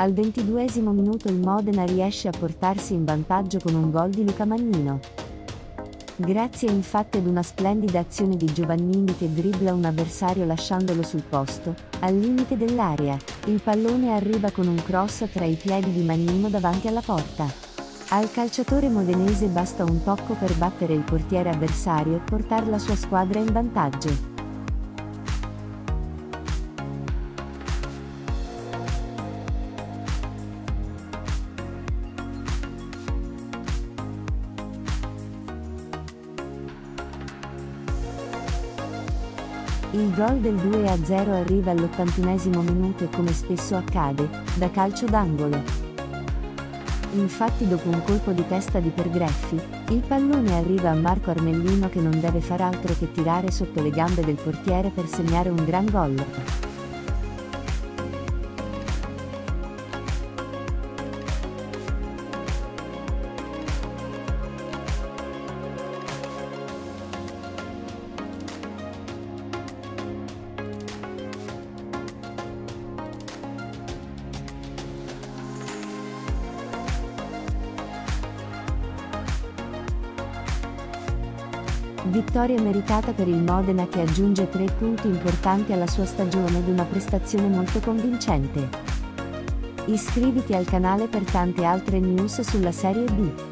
Al 22° minuto il Modena riesce a portarsi in vantaggio con un gol di Luca Magnino. Grazie infatti ad una splendida azione di Giovannini che dribbla un avversario lasciandolo sul posto, al limite dell'area, il pallone arriva con un cross tra i piedi di Magnino davanti alla porta. Al calciatore modenese basta un tocco per battere il portiere avversario e portare la sua squadra in vantaggio. Il gol del 2-0 arriva all'80° minuto e, come spesso accade, da calcio d'angolo. Infatti dopo un colpo di testa di Pergreffi, il pallone arriva a Marco Armellino che non deve far altro che tirare sotto le gambe del portiere per segnare un gran gol. Vittoria meritata per il Modena che aggiunge 3 punti importanti alla sua stagione ed una prestazione molto convincente. Iscriviti al canale per tante altre news sulla Serie B.